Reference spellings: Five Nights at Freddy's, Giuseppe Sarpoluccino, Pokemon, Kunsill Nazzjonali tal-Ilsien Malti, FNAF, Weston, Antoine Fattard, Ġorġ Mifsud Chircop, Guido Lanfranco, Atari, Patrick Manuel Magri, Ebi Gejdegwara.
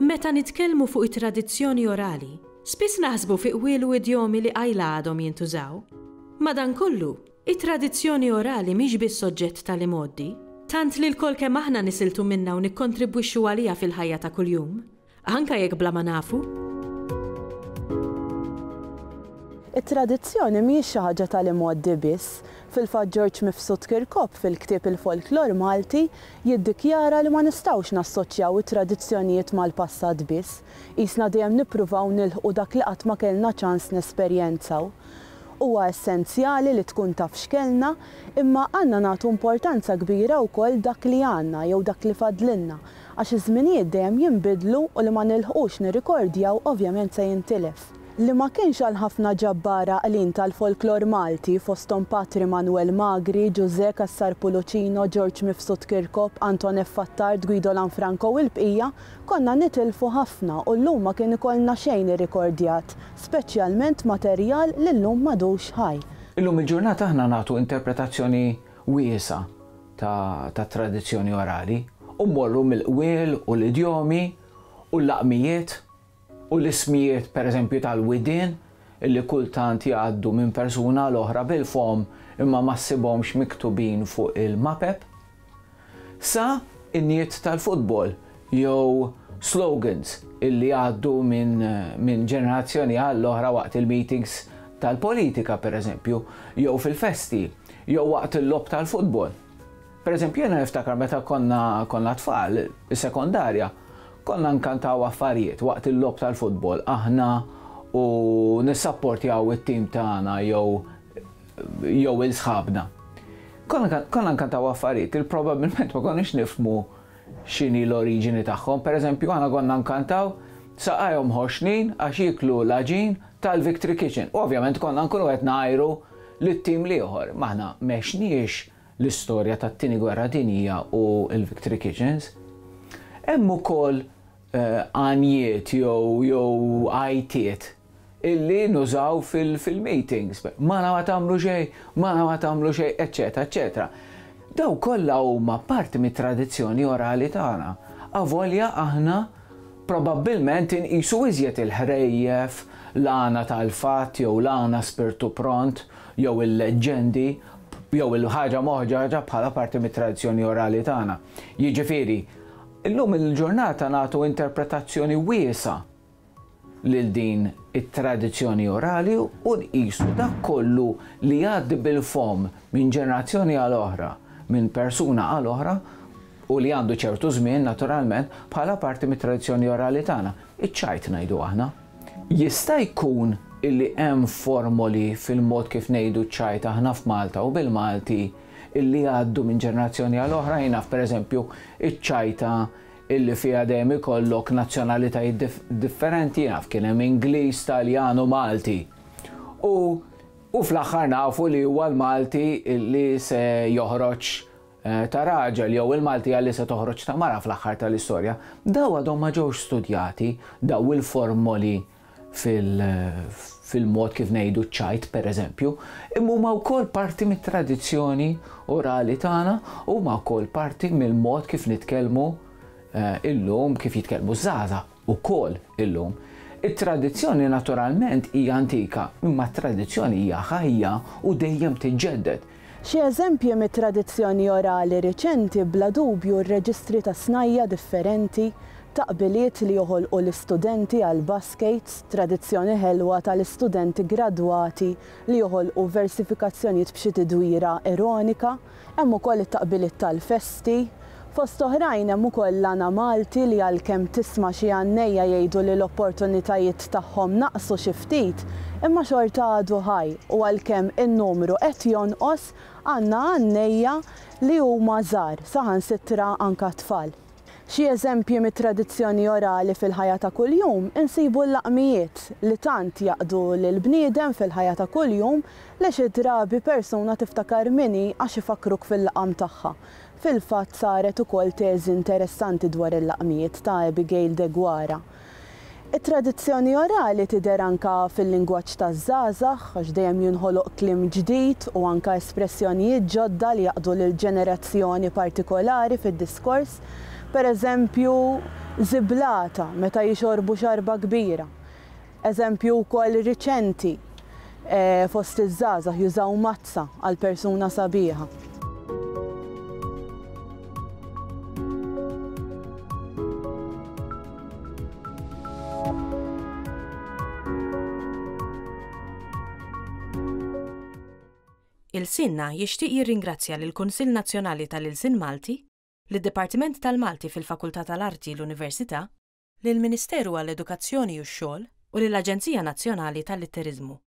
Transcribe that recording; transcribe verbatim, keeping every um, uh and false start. Meta nitkellmu fuq it-tradizzjoni orali, spiss naħsbu fi qwiel u idjomi li għajla għadhom jintużaw. Madankollu, it-tradizzjoni orali mhix biss soġġett tal-imoddi, tant li l-kol kemm aħna nisiltu minna u nikkontribwixxu għaliha fil-ħajja ta' kuljum, anke jekk bla ma nafu. It-tradizzjoni mhijiex xi ħaġa tal-imoddi biss. Fil-fatt Ġorġ Mifsud Chircop fil-ktieb il-folklor Malti jiddikjara li ma nistgħux nassoċjaw it-tradizzjonijiet mal-passat biss, isna dejjem nippruvaw nilħqu dak li qatt ma kellna ċans nesperjenzaw. Huwa essenzjali li tkun taf x'kellna, imma għandna nagħtu importanza kbira wkoll dak li għandna jew dak li fadlilna, għax iż-żminijiet dejjem jinbidlu u li ma nilħqux nirrikordjaw ovvjament se jintilef. Li ma kienx għal ħafna ġabbara għalin tal-folklor Malti fosthom Patrick Manuel Magri, Giuseppe Sarpoluccino, Ġorġ Mifsud Chircop, Antoine Fattard, Guido Lanfranco u l-bqija, konna nitilfu ħafna u llum ma kien ikollna xejn irrikordjat, speċjalment materjal li llum m'għadux ħaj. Illum il-ġurnata aħna nagħtu interpretazzjoni wiesa ta' tradizzjoni orali u mmorru mill-qwiel u l-idjomi u l-laqmijiet u l-ismijiet pereżempju tal-widien illi kultant jgħaddu minn persuna l-oħra bil-fom imma ma ssibhomx miktubin fuq il-mapep, sa in-niet tal-futbol jew slogans illi jgħaddu minn ġenerazzjoni għall-oħra waqt il-meetings tal-politika pereżempju jew fil-festi jew waqt il-lob tal-futbol. Pereżempju jiena niftakar meta konna tfal is-sekondarja konna nkantaw affarijiet waqt il-lob tal-futbol aħna u nissapportjaw it-tim tagħna jew il-sħabna. Konna nkantaw affarijiet li probabbilment ma konniex nifhmu x'inhi l-oriġini tagħhom. Pereżempju aħna konna nkantaw saqajhom ħoxnin għax jiklu l-aġin tal-Victory Kitchen. Ovvjament konna nkunu qed ngħajru lit-tim ieħor, aħna m'għexniex l-istorja tat-tieni gwerra dinjija u l-Victory Kitchens. Hemm ukoll għanijiet jew għajtiet illi nużaw fil-meetings, mana ma tagħmlu xejn, mana ma tagħmlu xejn, eċetera, eċetera. Daw kollha huma parti mit-tradizzjoni orali tagħna. Avolja aħna probabbilment inqisu iżjed il-ħrejjef, l-għana tal-fatt jew l-għana spirtu pront jew il-leġendi jew il-ħaġa moħġaġa bħala parti mit-tradizzjoni orali tagħna. Jiġifieri, illum il-ġurnata nagħtu interpretazzjoni wiesa lil din it-tradizzjoni orali u nqisu dak kollu li jgħaddi bil-fom minn ġenerazzjoni għal oħra, minn persuna għal oħra u li għandu ċertu żmien naturalment bħala parti mit-tradizzjoni orali tagħna. Iċċajt ngħidu aħna. Jista' jkun illi hemm formoli fil-mod kif ngħidu ċajt aħna f'Malta u bil-Malti illi għaddu minn ġenerazzjoni għal oħra jingħad pereżempju iċ-ċajta illi fiha dejjem ikollok nazzjonalitajiet differenti, jingħad kien hemm Ingliż, Taljan u Malti. U fl-aħħar nafu li huwa l-Malti illi se joħroġ ta' raġel jew il-Malti li se toħroġ ta' mara fl-aħħar tal-istorja. Daw għadhom ma ġewx studjati daw il-formoli fil-mod kif ngħidu ċajt pereżempju, imma huma wkoll parti mit-tradizzjoni orali tagħna u huma wkoll parti mill-mod kif nitkellmu illum kif jitkellmu żgħażagħ ukoll illum. It-tradizzjoni naturalment hija antika, imma t-tradizzjoni hija ħajja u dejjem tiġġedded. Xi eżempji mit-tradizzjoni orali riċenti bla dubju r-reġistri ta' snajja differenti, taqbiliet li joħolqu l-istudenti għal-baskets, tradizzjoni ħelwa tal-istudenti gradwati li joħolqu versifikazzjonijiet b'xi tidwira ironika, hemm ukoll it-taqbiliet tal-festi, fost oħrajn hemm ukoll l-għana Malti li għalkemm tisma' xi għannejja jgħidu li l-opportunitajiet tagħhom naqsu xi ftit, imma xorta għadu ħaj u għalkemm in-numru qed jonqos għandna għannejja li huma żgħar saħansitra anke tfal. Xi eżempji mit-tradizzjoni orali fil-ħajja ta' kuljum insibu l-laqmijiet li tant jaqdu lil bniedem fil-ħajja ta' kuljum li xi drabi persuna tiftakar minni għax ifakruk fil-laqam tagħha. Fil-fatt saret ukoll teżi interessanti dwar il-laqmijiet ta' Ebi Gejdegwara. It-tradizzjoni orali tidher anka fil-lingwaġġ taż-żgħażagħ għax dejjem jinħoloq kliem ġdid u anka espressjonijiet ġodda li jaqdu lil ġenerazzjoni partikolari fid-diskors. Pereżempju żiblata meta jixorbu xarba kbira. Eżempju wkoll riċenti fost iż-żgħażagħ jużaw mazza għal persuna sabiħa. Il-Sinna jixtieq jirringrazzja lill Kunsill Nazzjonali tal-Ilsin Malti, lid-Dipartiment tal-Malti fil-Fakultà tal-Arti l-Università, lill-Ministeru għall-Edukazzjoni u x-Xogħol u lill-Aġenzija Nazzjonali tal-Litteriżmu.